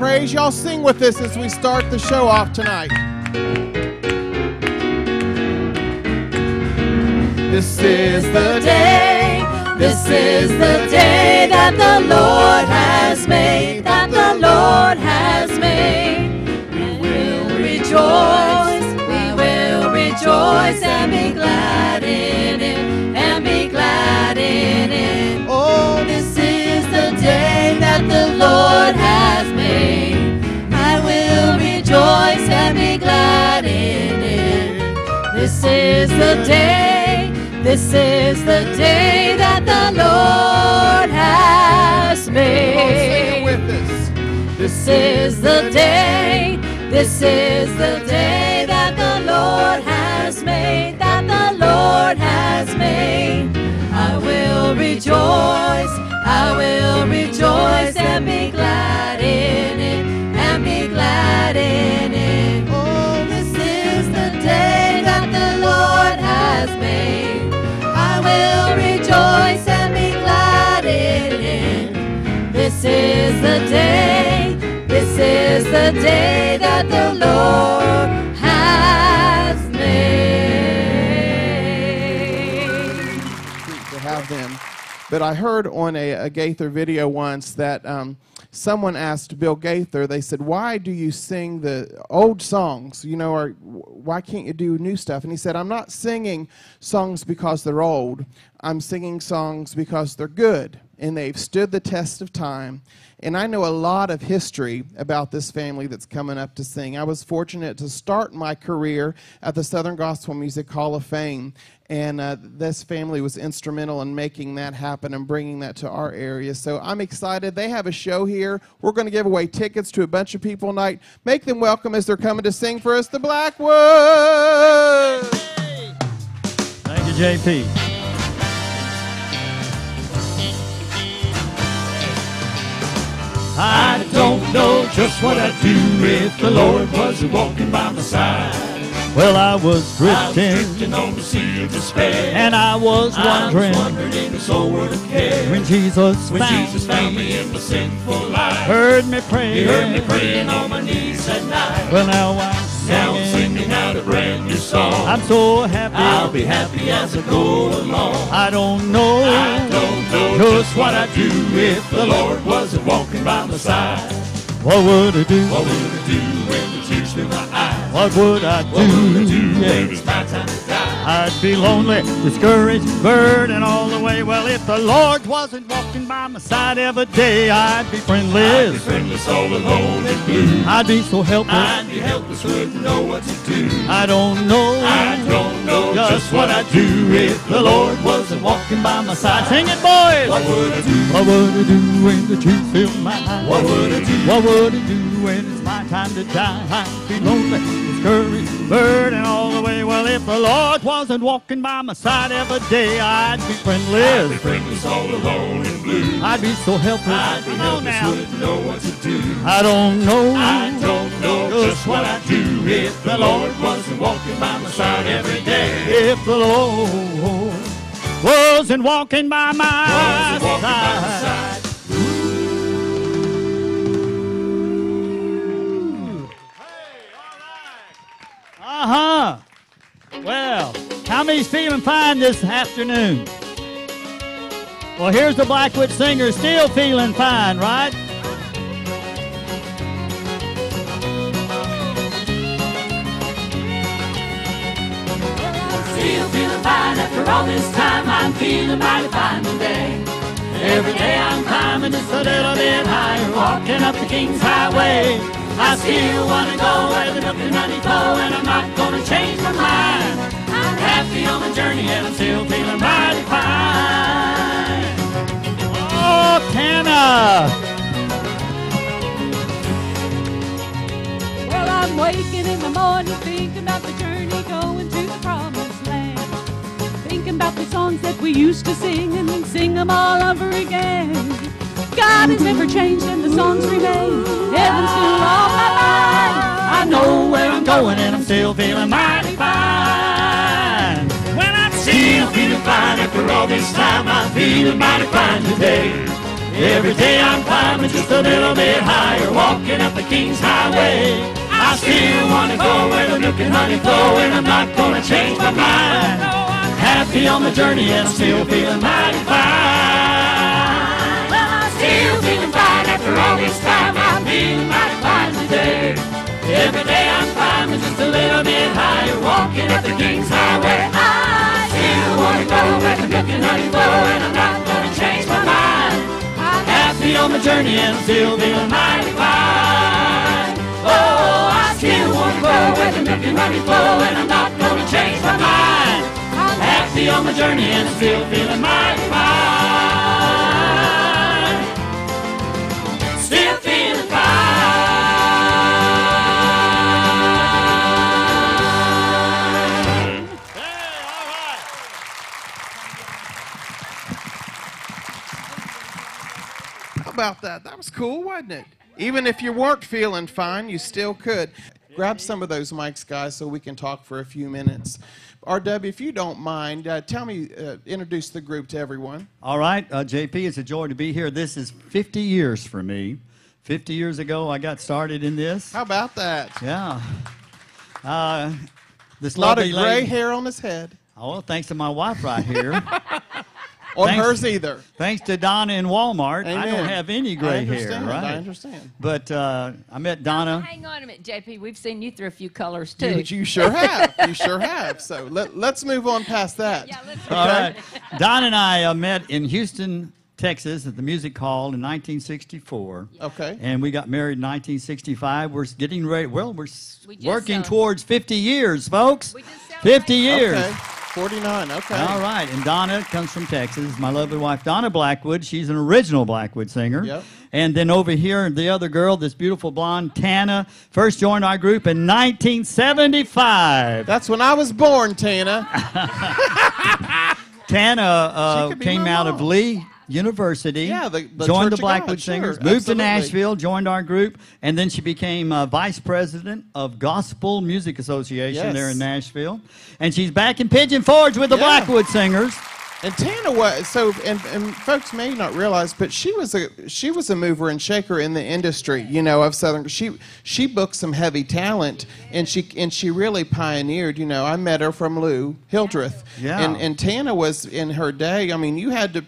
praise. Y'all sing with us as we start the show off tonight. This is the day, this is the day that the Lord has made, that the Lord has made. We will rejoice, we will rejoice and be glad in it, and be glad in it. Oh, this is the day that the Lord has made. I will rejoice and be glad in it. This is the day. This is the day that the Lord has made. This is the day, this is the day that the Lord has made, that the Lord has made. I will rejoice, I will rejoice and be glad in it, and be glad in it. Oh, this is the day that the Lord has made. I will rejoice and be glad in it. This is the day, this is the day that the Lord has made. To have them. But I heard on a Gaither video once that someone asked Bill Gaither, they said, why do you sing the old songs, you know, or why can't you do new stuff? And he said, I'm not singing songs because they're old. I'm singing songs because they're good, and they've stood the test of time. And I know a lot of history about this family that's coming up to sing. I was fortunate to start my career at the Southern Gospel Music Hall of Fame, and this family was instrumental in making that happen and bringing that to our area. So I'm excited. They have a show here. We're going to give away tickets to a bunch of people tonight. Make them welcome as they're coming to sing for us, the Blackwoods. Thank you, J.P. I don't know just what I'd do if the Lord wasn't walking by my side. Well, I was drifting on the sea of despair, and I was wondering if the soul would care. When Jesus found me in my sinful life, He heard me praying on my knees at night. Well, now I'm singing out a brand new song. I'm so happy, I'll be happy as I go along. I don't know just what I'd do if the Lord wasn't walking by my side. What would I do? What would I do when the tears in my eyes? What would I do? What would I do when it's my time to die? I'd be lonely, discouraged, burdened all the way. Well, if the Lord wasn't walking by my side every day, I'd be friendless. I'd be friendless, all alone and blue. I'd be so helpless. I'd be helpless, wouldn't know what to do. I don't know just what I'd do if the Lord wasn't walking by my side. Sing it, boys! What would I do? What would I do when the truth filled my eyes? What would I do? What would I do when it's my time to die? I'd be lonely, discouraged, burdened all the way. Well, if the Lord wasn't walking by my side every day, I'd be friendless. I'd be friendless, all alone and blue. I'd be so helpless. I'd be helpless, wouldn't know what to do. I don't know just what I'd do if the Lord wasn't walking by my side every day. If the Lord wasn't walking by my side. Well, how many's feeling fine this afternoon? Well, here's the Blackwood singer still feeling fine, right? Still feeling fine after all this time. I'm feeling mighty fine today. Every day I'm climbing just a little bit higher, walking up the King's Highway. I still wanna go where the milk and honey flow, and I'm not gonna change my mind. I'm happy on the journey and I'm still feeling mighty fine. Oh, Tana! Well, I'm waking in the morning, thinking about the journey going to the promised land. Thinking about the songs that we used to sing and then sing them all over again. God has never changed and the songs remain. Heaven's still on my mind. I know where I'm going and I'm still feeling mighty fine. When I'm still feeling fine after all this time, I'm feeling mighty fine today. Every day I'm climbing just a little bit higher, walking up the King's Highway. I still want to go where the milk and honey flow, and I'm not going to change my mind. Happy on the journey and I'm still feeling mighty fine. Well, I'm still feeling fine after all this time. I'm feeling mighty fine today. Every day I'm climbing just a little bit higher, walking up the King's Highway. I still want to go where the milk and honey flow, and I'm not going to change my mind. I'm happy on the journey and I'm still feeling mighty fine. Oh, I still want to go where the milk and honey flow, and I'm not going to change my mind. I'm happy on the journey and I'm still feeling mighty fine. Still feeling fine. About that. That was cool, wasn't it? Even if you weren't feeling fine, you still could. Grab some of those mics, guys, so we can talk for a few minutes. R.W., if you don't mind, tell me, introduce the group to everyone. All right, J.P., it's a joy to be here. This is 50 years for me. 50 years ago, I got started in this. How about that? Yeah. This lot of gray hair on his head. Oh, thanks to my wife right here. Or thanks, hers either. Thanks to Donna in Walmart. Amen. I don't have any gray hair, right? I understand. But I met Donna. Now, hang on a minute, JP. We've seen you through a few colors too. You sure have. You sure have. So let's move on past that. Yeah, let's move on. All right. Donna and I met in Houston, Texas, at the Music Hall in 1964. Yeah. Okay. And we got married in 1965. We're getting ready. Well, we're working towards 50 years, folks. We just 50 years. Okay. 49, okay. All right, and Donna comes from Texas, my lovely wife, Donna Blackwood. She's an original Blackwood singer. Yep. And then over here, the other girl, this beautiful blonde, Tana, first joined our group in 1975. That's when I was born, Tana. Tana came out of Lee University, joined the Blackwood Singers, moved to Nashville, joined our group, and then she became vice president of Gospel Music Association there in Nashville. And she's back in Pigeon Forge with the Blackwood Singers. And Tana was, and folks may not realize, but she was a mover and shaker in the industry, you know, of Southern. She booked some heavy talent, and she really pioneered. You know, I met her from Lou Hildreth, and Tana was in her day. I mean, you had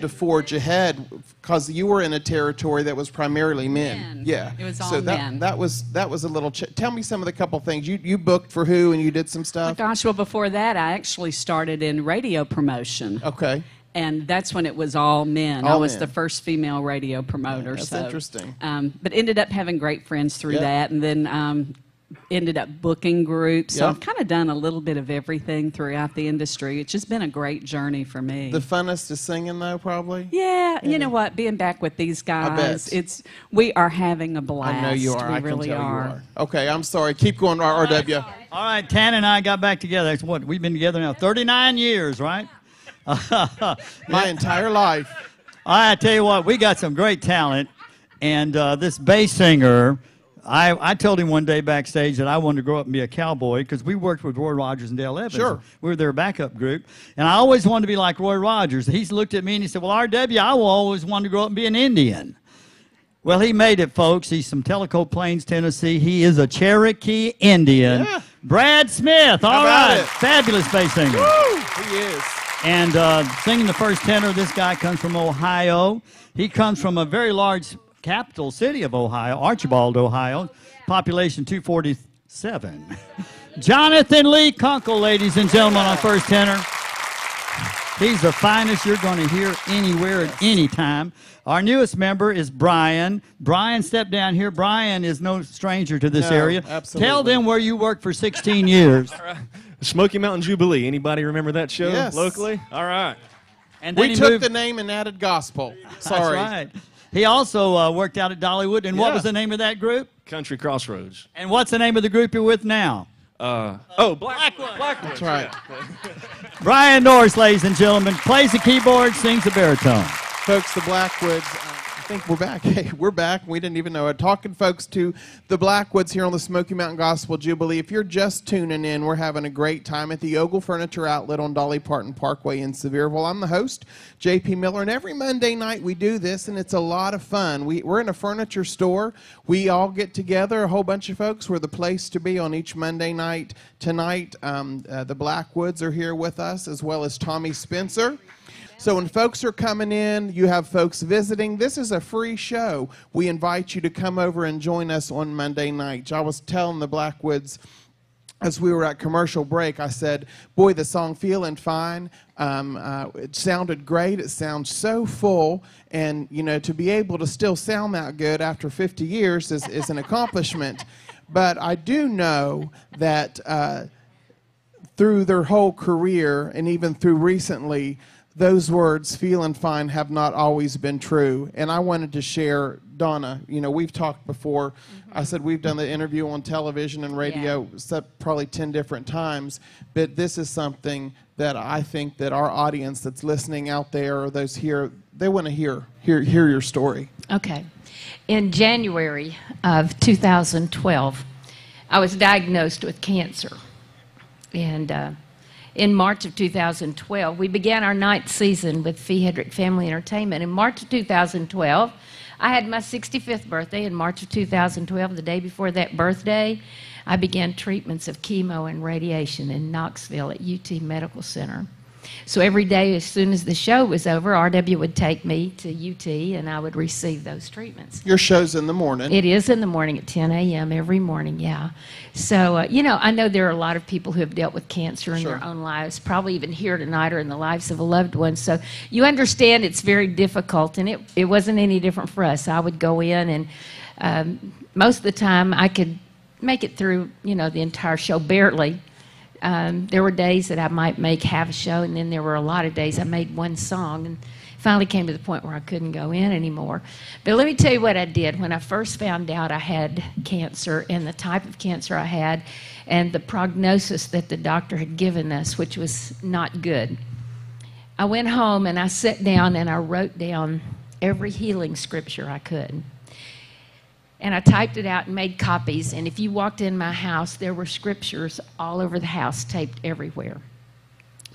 to forge ahead because you were in a territory that was primarily men. Yeah, it was all men. That was a little. Tell me some of the couple things you booked for who and you did some stuff. Oh gosh, well before that, I actually started in radio promotion. Okay. And that's when it was all men. I was the first female radio promoter. Yeah, that's interesting. But ended up having great friends through that, and then. Ended up booking groups, so I've kind of done a little bit of everything throughout the industry. It's just been a great journey for me. The funnest is singing, though, probably. Yeah, you know what? Being back with these guys, we are having a blast. I know you are. I can tell you are. Okay, I'm sorry. Keep going, RW. All right, Tan and I got back together. It's what we've been together now 39 years, right? My entire life. I tell you what, we got some great talent, and this bass singer. I told him one day backstage that I wanted to grow up and be a cowboy because we worked with Roy Rogers and Dale Evans. Sure. We were their backup group. And I always wanted to be like Roy Rogers. He looked at me and he said, well, R.W., I always wanted to grow up and be an Indian. Well, he made it, folks. He's from Teleco Plains, Tennessee. He is a Cherokee Indian. Yeah. Brad Smith. All right. Fabulous bass singer. Woo! He is. And singing the first tenor, this guy comes from Ohio. He comes from a very large capital city of Ohio, Archibald, Ohio, population 247. Jonathan Lee Kunkel, ladies and gentlemen, on first tenor. He's the finest you're going to hear anywhere at any time. Our newest member is Brian. Brian, step down here. Brian is no stranger to this area. Absolutely. Tell them where you worked for 16 years. Right. Smoky Mountain Jubilee. Anybody remember that show locally? All right. And we took the name and added gospel. Sorry. That's right. He also worked out at Dollywood. And what was the name of that group? Country Crossroads. And what's the name of the group you're with now? Blackwoods. That's right. Brian Norris, ladies and gentlemen, plays the keyboard, sings the baritone. Folks, the Blackwoods. I think we're back. Hey, we're back. We didn't even know it. Talking, folks, to the Blackwoods here on the Smoky Mountain Gospel Jubilee. If you're just tuning in, we're having a great time at the Ogle Furniture Outlet on Dolly Parton Parkway in Sevierville. I'm the host, J.P. Miller, and every Monday night we do this, and it's a lot of fun. We're in a furniture store. We all get together, a whole bunch of folks. We're the place to be on each Monday night. Tonight, the Blackwoods are here with us, as well as Tommy Spencer. So when folks are coming in, you have folks visiting. This is a free show. We invite you to come over and join us on Monday night. I was telling the Blackwoods as we were at commercial break, I said, boy, the song Feeling Fine, it sounded great. It sounds so full. And, you know, to be able to still sound that good after 50 years is an accomplishment. But I do know that through their whole career and even through recently, those words, feeling fine, have not always been true. And I wanted to share, Donna, you know, we've talked before. I said we've done the interview on television and radio probably 10 different times. But this is something that I think that our audience that's listening out there or those here, they want to hear your story. Okay. In January of 2012, I was diagnosed with cancer. And in March of 2012, we began our ninth season with Fee Hedrick Family Entertainment. In March of 2012, I had my 65th birthday. In March of 2012, the day before that birthday, I began treatments of chemo and radiation in Knoxville at UT Medical Center. So every day, as soon as the show was over, RW would take me to UT, and I would receive those treatments. Your show's in the morning. It is in the morning at 10 a.m. every morning, yeah. So, you know, I know there are a lot of people who have dealt with cancer in their own lives, probably even here tonight or in the lives of a loved one. So you understand it's very difficult, and it wasn't any different for us. I would go in, and most of the time I could make it through, you know, the entire show, barely. There were days that I might make half a show, and then there were a lot of days I made one song, and finally came to the point where I couldn't go in anymore. But let me tell you what I did. When I first found out I had cancer and the type of cancer I had and the prognosis that the doctor had given us, which was not good, I went home and I sat down and I wrote down every healing scripture I could. And I typed it out and made copies. And if you walked in my house, there were scriptures all over the house, taped everywhere,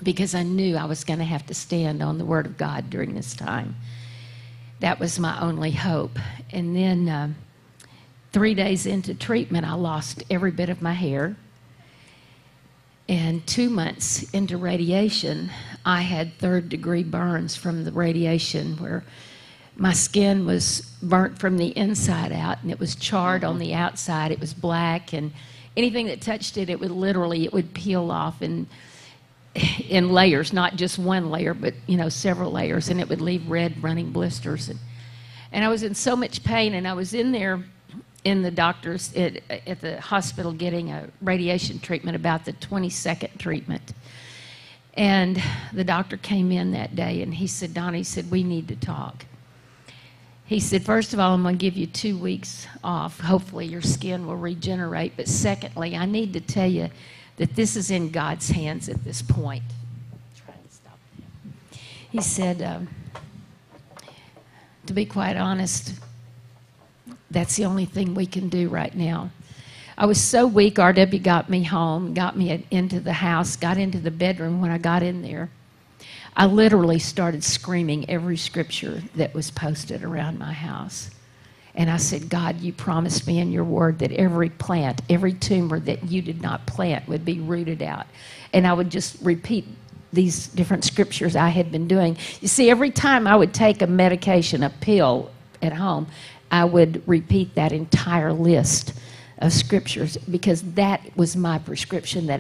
because I knew I was going to have to stand on the Word of God during this time. That was my only hope. And then 3 days into treatment, I lost every bit of my hair. And 2 months into radiation, I had third-degree burns from the radiation where my skin was burnt from the inside out, and it was charred on the outside. It was black, and anything that touched it, it would peel off in layers, not just one layer, but, you know, several layers, and it would leave red running blisters. And I was in so much pain, and I was in there in the doctor's, at the hospital getting a radiation treatment, about the 22nd treatment. And the doctor came in that day, and he said, Donna, he said, we need to talk. He said, first of all, I'm going to give you 2 weeks off. Hopefully your skin will regenerate. But secondly, I need to tell you that this is in God's hands at this point. I'm trying to stop him. He said, to be quite honest, that's the only thing we can do right now. I was so weak, RW got me home, got me into the house, got into the bedroom. When I got in there, I literally started screaming every scripture that was posted around my house. And I said, God, you promised me in your word that every plant, every tumor that you did not plant would be rooted out. And I would just repeat these different scriptures I had been doing. You see, every time I would take a medication, a pill at home, I would repeat that entire list of scriptures, because that was my prescription that